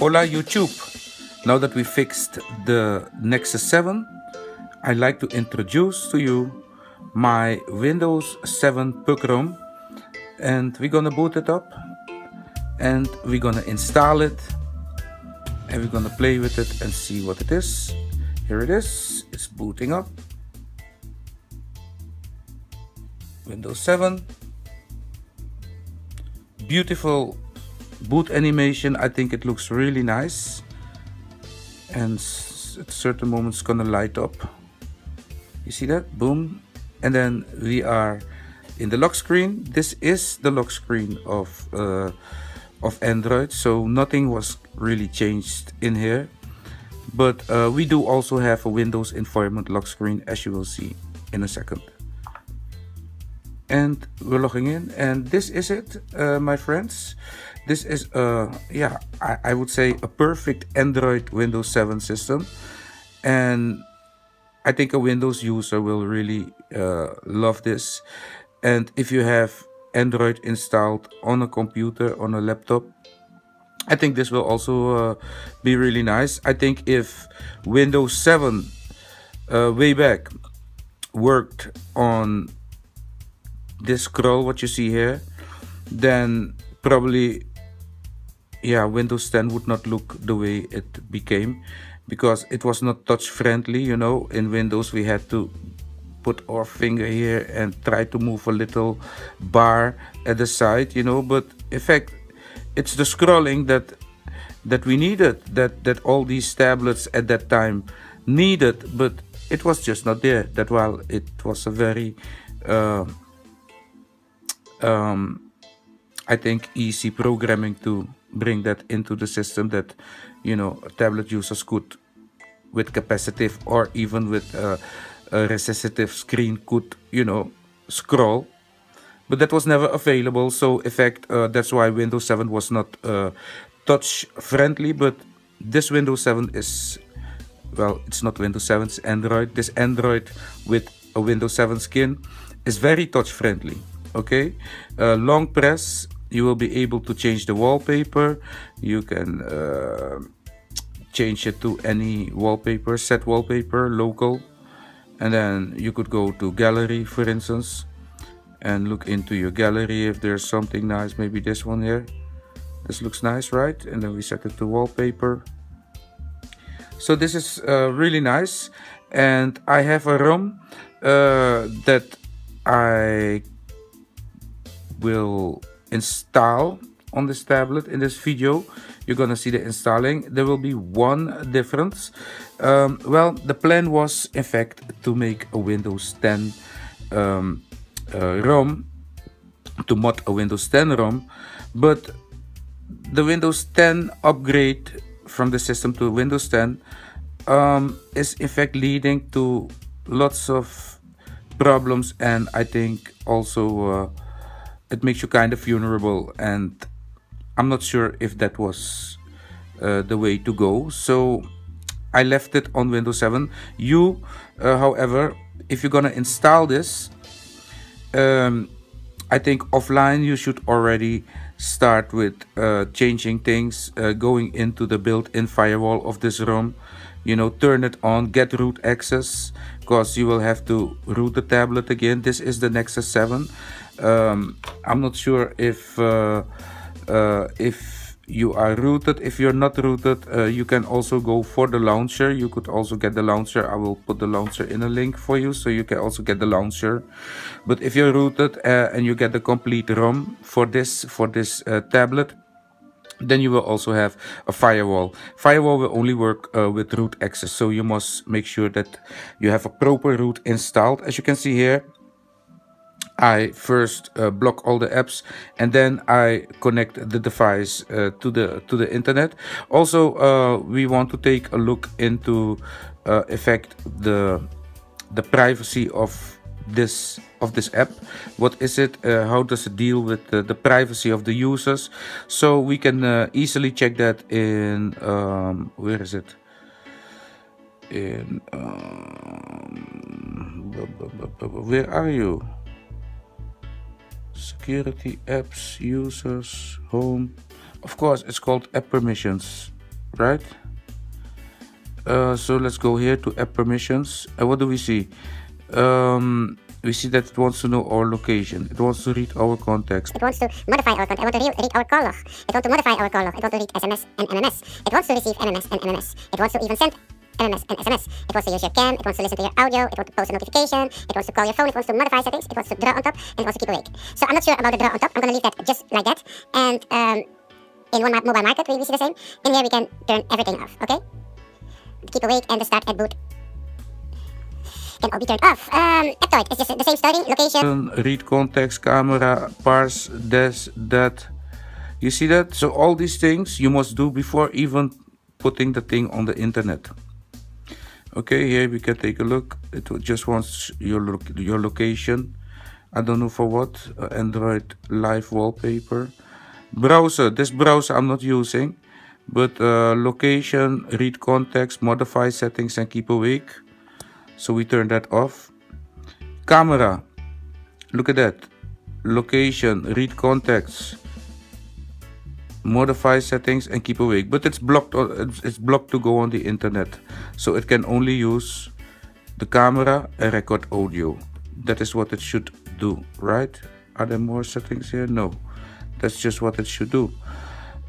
Hola YouTube! Now that we fixed the Nexus 7, I'd like to introduce to you my Windows 7 Puckrom, and we're gonna boot it up and we're gonna install it and we're gonna play with it and see what it is. Here it is, it's booting up. Windows 7. Beautiful boot animation. I think it looks really nice, and at certain moments gonna light up. You see that? Boom. And then we are in the lock screen. This is the lock screen of Android, so nothing was really changed in here, but we do also have a Windows environment lock screen, as you will see in a second. And we're logging in, and this is it, my friends. This is I would say a perfect Android Windows 7 system, and I think a Windows user will really love this. And if you have Android installed on a computer, on a laptop, I think this will also be really nice. I think if Windows 7 way back worked on this scroll, what you see here, then probably, yeah, Windows 10 would not look the way it became, because it was not touch friendly. You know, in Windows we had to put our finger here and try to move a little bar at the side, you know. But in fact, it's the scrolling that we needed, that all these tablets at that time needed, but it was just not there. That while it was a very I think easy programming to bring that into the system, that, you know, tablet users could, with capacitive or even with a recessive screen, could, you know, scroll. But that was never available, so in fact that's why Windows 7 was not touch friendly. But this Windows 7 is, well, it's not Windows 7, it's Android. This Android with a Windows 7 skin is very touch friendly. Okay, long press, you will be able to change the wallpaper. You can change it to any wallpaper, set wallpaper, local, and then you could go to gallery, for instance, and look into your gallery if there's something nice. Maybe this one here, this looks nice, right? And then we set it to wallpaper. So this is really nice, and I have a ROM that I will install on this tablet. In this video you're gonna see the installing. There will be one difference. Well, the plan was in fact to make a Windows 10 ROM, to mod a Windows 10 ROM, but the Windows 10 upgrade from the system to Windows 10 is in fact leading to lots of problems, and I think also it makes you kind of vulnerable, and I'm not sure if that was the way to go. So I left it on Windows 7. You, however, if you're gonna install this, I think offline you should already start with changing things, going into the built-in firewall of this ROM, you know, turn it on, get root access, because you will have to root the tablet again. This is the Nexus 7. I'm not sure if you are rooted. If you're not rooted, you can also go for the launcher. You could also get the launcher. I will put the launcher in a link for you, so you can also get the launcher. But if you're rooted and you get the complete ROM for this tablet, then you will also have a firewall. Firewall will only work with root access, so you must make sure that you have a proper root installed. As you can see here, I first block all the apps, and then I connect the device to the internet. Also, we want to take a look into effect the privacy of this app. What is it? How does it deal with the privacy of the users? So we can easily check that in where is it? In where are you? Security, apps, users, home. Of course, it's called app permissions. right? So let's go here to app permissions, and what do we see? We see that it wants to know our location, it wants to read our contacts, it wants to modify our contact, I want to read our call log, it wants to modify our call log, it wants to read SMS and MMS, it wants to receive MMS and MMS, it wants to even send MMS and SMS, it wants to use your cam, it wants to listen to your audio, it wants to post a notification, it wants to call your phone, it wants to modify settings, it wants to draw on top, and it wants to keep awake. So I'm not sure about the draw on top, I'm gonna leave that just like that, and in one mobile market we see the same. In here we can turn everything off, okay? The keep awake and the start at boot can all be turned off. Aptoid, it's just the same story, location, read context, camera, parse, this, that. You see that? So all these things you must do before even putting the thing on the internet. Okay, here we can take a look. It just wants your location. I don't know for what. Android live wallpaper. Browser. This browser I'm not using. But location, read context, modify settings and keep awake. So we turn that off. Camera. Look at that. Location, read context, modify settings and keep awake, but it's blocked, to go on the internet, so it can only use the camera and record audio. That is what it should do, right? Are there more settings here? No, that's just what it should do.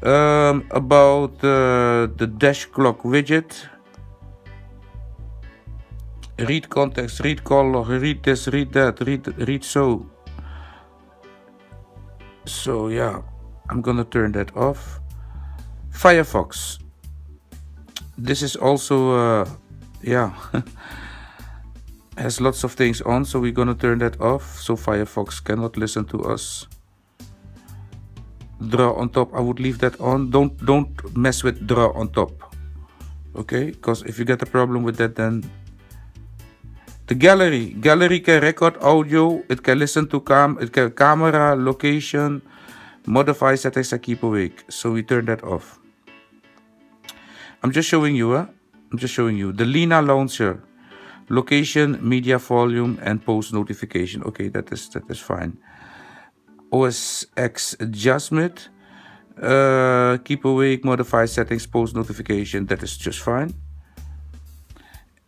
About the dash clock widget, read context, read call log, read this, read that, read so yeah, I'm gonna turn that off. Firefox. This is also, yeah, has lots of things on, so we're gonna turn that off. So Firefox cannot listen to us. Draw on top, I would leave that on. Don't mess with draw on top, okay? Because if you get a problem with that, then the gallery. Gallery can record audio. It can listen to camera, location, modify settings and keep awake. So we turn that off. I'm just showing you, I'm just showing you. The Lina launcher, location, media volume and post notification. Okay, that is fine. OS X adjustment, keep awake, modify settings, post notification. That is just fine.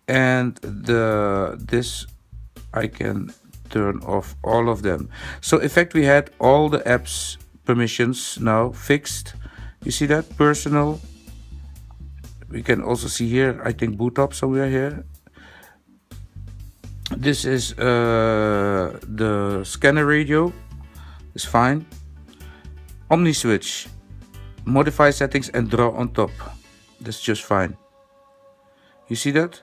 And this I can turn off all of them. So in fact we had all the apps permissions now fixed. You see that? Personal. We can also see here, I think, boot up somewhere here. This is the scanner radio. It's fine. Omni switch, modify settings and draw on top. That's just fine. You see that?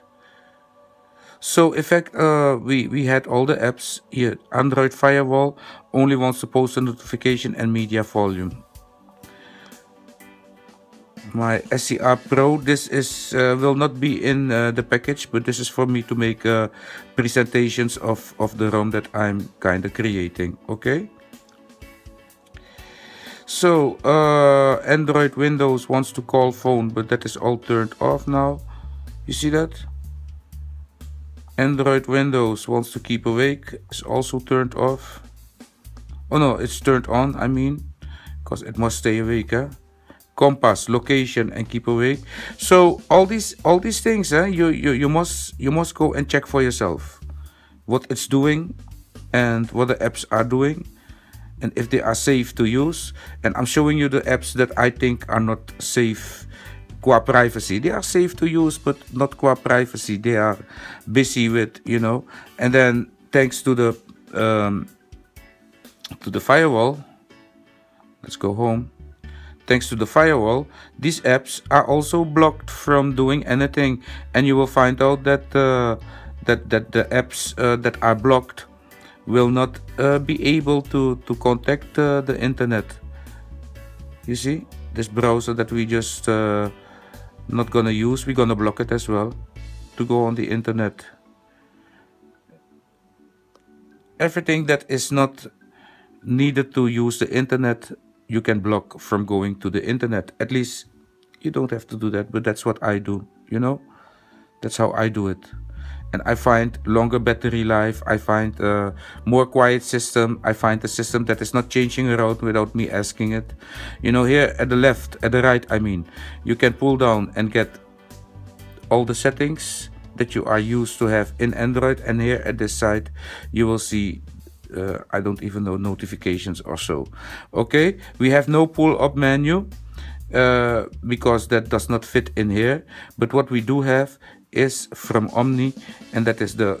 So in fact we had all the apps here. Android firewall only wants to post a notification and media volume. My SCR Pro, this is will not be in the package, but this is for me to make presentations of the ROM that I'm kind of creating, okay? So Android Windows wants to call phone, but that is all turned off now. You see that? Android Windows wants to keep awake, is also turned off. Oh no, it's turned on, I mean, because it must stay awake, eh? Compass, location and keep awake. So all these things, eh? you must go and check for yourself what it's doing and what the apps are doing and if they are safe to use. And I'm showing you the apps that I think are not safe qua privacy. They are safe to use, but not qua privacy. They are busy with, you know. And then thanks to the firewall, let's go home. Thanks to the firewall, these apps are also blocked from doing anything. And you will find out that that the apps that are blocked will not be able to contact the internet. You see this browser that we just not gonna use, we're gonna block it as well to go on the internet. Everything that is not needed to use the internet, you can block from going to the internet. At least you don't have to do that, but that's what I do, you know. That's how I do it. and I find longer battery life, I find a more quiet system, I find a system that is not changing around without me asking it. You know, here at the left, at the right, I mean, you can pull down and get all the settings that you are used to have in Android, and here at this side you will see I don't even know, notifications or so. Okay, we have no pull-up menu because that does not fit in here, but what we do have is from Omni, and that is the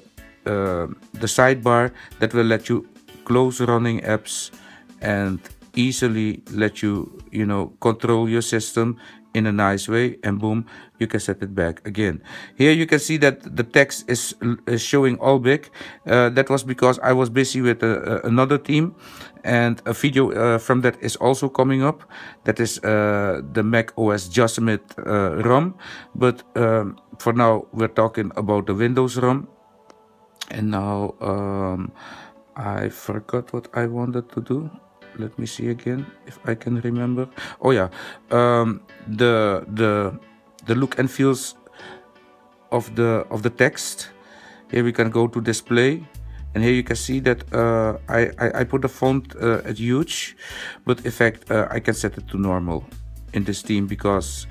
sidebar that will let you close running apps and easily let you, you know, control your system in a nice way, and boom, you can set it back again. Here you can see that the text is showing all big. That was because I was busy with another team, and a video from that is also coming up. That is the Mac OS Yosemite ROM, but for now we're talking about the Windows ROM. And now I forgot what I wanted to do. Let me see again if I can remember. Oh yeah, the look and feels of the text. Here we can go to display, and here you can see that I put the font at huge, but in fact I can set it to normal in this theme, because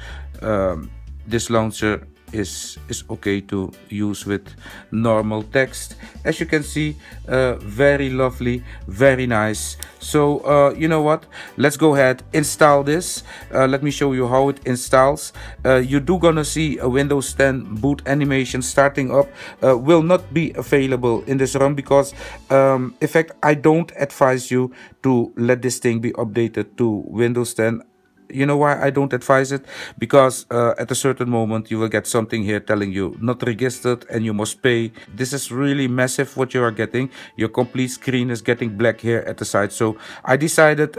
this launcher is okay to use with normal text. As you can see, very lovely, very nice. So you know what, let's go ahead, install this. Let me show you how it installs. You do gonna see a Windows 10 boot animation starting up. Will not be available in this ROM because in fact I don't advise you to let this thing be updated to Windows 10. You know why I don't advise it? Because at a certain moment you will get something here telling you not registered and you must pay. This is really massive what you are getting. Your complete screen is getting black here at the side. So I decided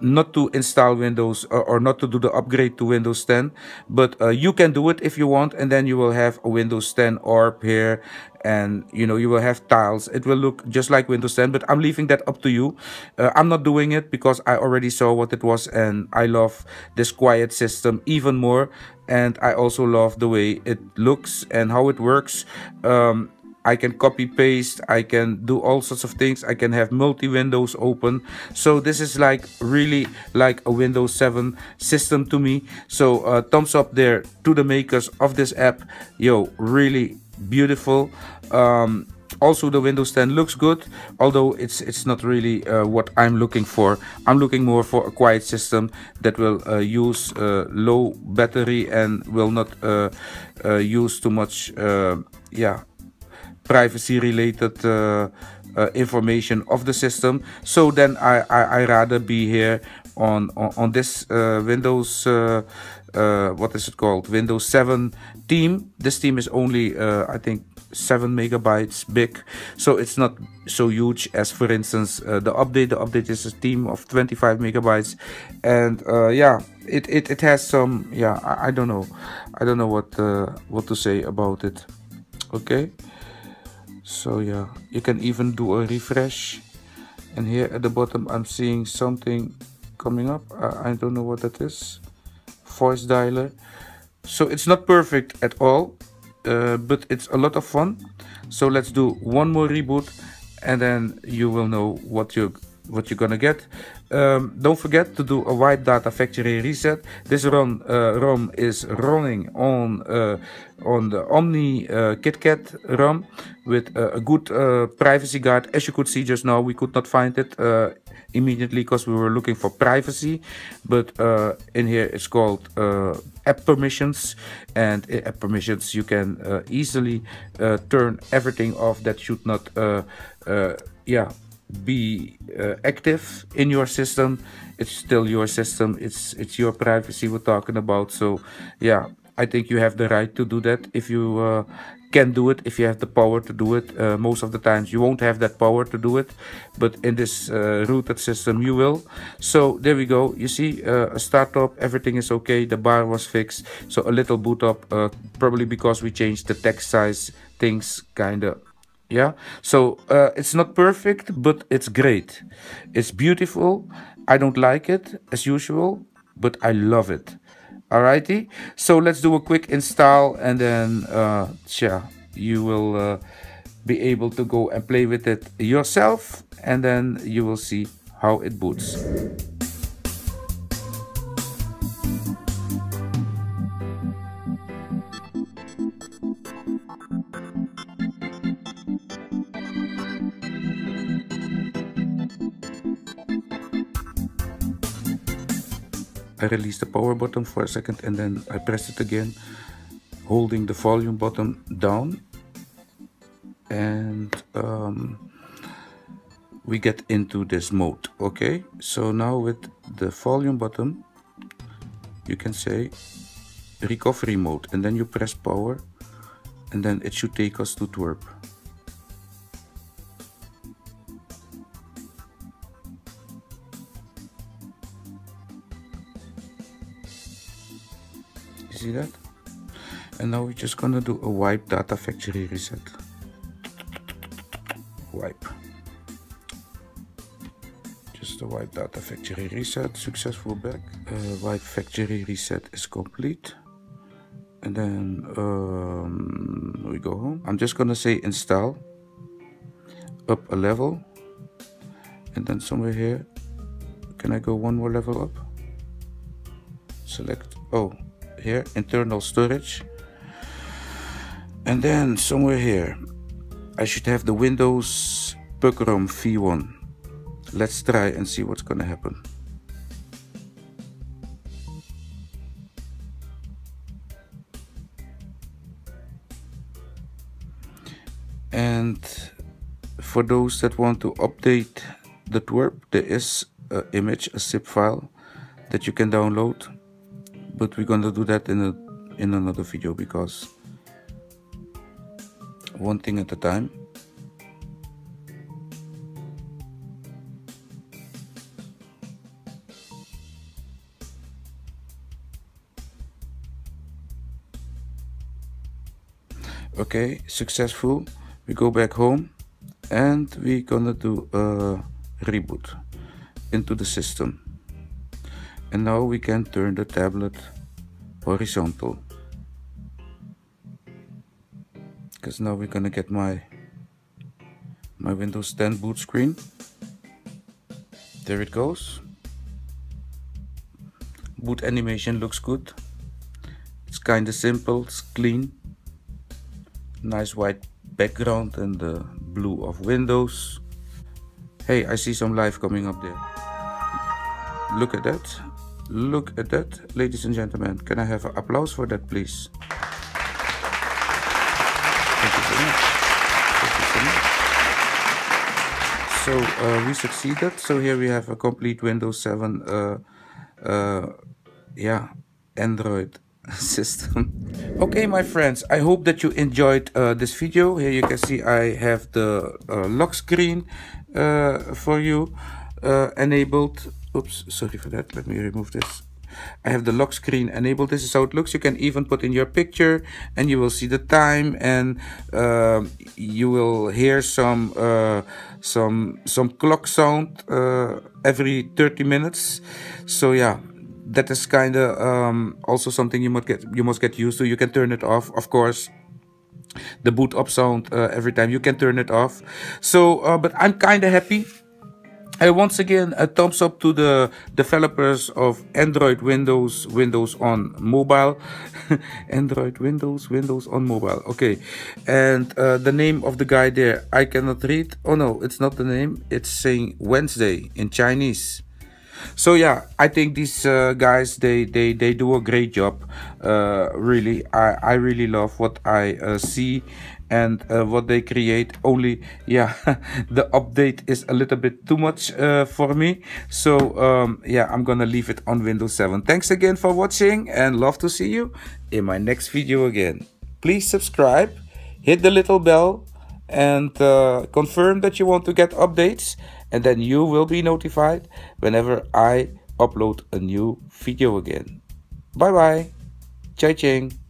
not to install Windows or not to do the upgrade to Windows 10. But you can do it if you want, and then you will have a Windows 10 orb here. And you know, you will have tiles. It will look just like Windows 10, but I'm leaving that up to you. I'm not doing it because I already saw what it was, and I love this quiet system even more. And I also love the way it looks and how it works. I can copy paste, I can do all sorts of things, I can have multi windows open. So this is like really like a Windows 7 system to me. So thumbs up there to the makers of this app. Yo, really beautiful. Also the Windows 10 looks good, although it's not really what I'm looking for. I'm looking more for a quiet system that will use low battery and will not use too much yeah, privacy related information of the system. So then I rather be here on this Windows what is it called, Windows 7 theme. This theme is only I think 7 MB big, so it's not so huge as, for instance, the update is a theme of 25 MB, and yeah, it has some, yeah, I don't know what to say about it. Okay, so yeah, you can even do a refresh, and here at the bottom I'm seeing something coming up. I don't know what that is. Voice dialer. So it's not perfect at all, but it's a lot of fun. So let's do one more reboot, and then you will know what you're gonna get. Don't forget to do a wipe data factory reset. This ROM is running on the Omni KitKat ROM with a good privacy guard. As you could see just now, we could not find it immediately because we were looking for privacy, but in here it's called app permissions, and in app permissions you can easily turn everything off that should not yeah, be active in your system. It's still your system, it's your privacy we're talking about. So yeah, I think you have the right to do that if you can do it, if you have the power to do it. Most of the times you won't have that power to do it, but in this rooted system you will. So there we go, you see a startup, everything is okay, the bar was fixed. So a little boot up, probably because we changed the text size, things kind of, yeah. So it's not perfect, but it's great, it's beautiful. I don't like it as usual, but I love it. Alrighty, so let's do a quick install, and then yeah, you will be able to go and play with it yourself, and then you will see how it boots. I released the power button for a second and then I pressed it again, holding the volume button down, and we get into this mode. Okay, so now with the volume button you can say recovery mode, and then you press power and then it should take us to TWRP. See that? And now we're just gonna do a wipe data factory reset. Wipe. Just a wipe data factory reset. Successful back. Wipe factory reset is complete. And then we go home. I'm just gonna say install. Up a level. And then somewhere here. Can I go one more level up? Select. Oh. Here, internal storage, and then somewhere here I should have the Windows Puckrom V1. Let's try and see what's gonna happen. And for those that want to update the TWRP, there is an image, a zip file that you can download. But we're gonna do that in another video, because one thing at a time. Okay, successful. We go back home and we're gonna do a reboot into the system. And now we can turn the tablet horizontal, because now we're gonna get my Windows 10 boot screen. There it goes. Boot animation looks good. It's kinda simple, it's clean. Nice white background and the blue of Windows. Hey, I see some life coming up there. Look at that. Look at that, ladies and gentlemen. Can I have an applause for that, please? Thank you so much. Thank you so much. So we succeeded. So here we have a complete Windows 7 Android system. Okay, my friends, I hope that you enjoyed this video. Here you can see I have the lock screen for you enabled. Oops, sorry for that. Let me remove this. I have the lock screen enabled. This is how it looks. You can even put in your picture and you will see the time, and you will hear some clock sound every 30 minutes. So yeah, that is kind of also something you must get used to. You can turn it off, of course. The boot up sound every time, you can turn it off. So but I'm kind of happy. Once again, a thumbs up to the developers of Android, Windows on mobile. Android, Windows on mobile. Okay, and the name of the guy there, I cannot read. Oh no, it's not the name. It's saying Wednesday in Chinese. So yeah, I think these guys, they do a great job. Really, I really love what I see. And what they create. Only, yeah, the update is a little bit too much for me. So yeah, I'm gonna leave it on Windows 7. Thanks again for watching, and love to see you in my next video again. Please subscribe, hit the little bell, and confirm that you want to get updates, and then you will be notified whenever I upload a new video again. Bye bye. Chai ching.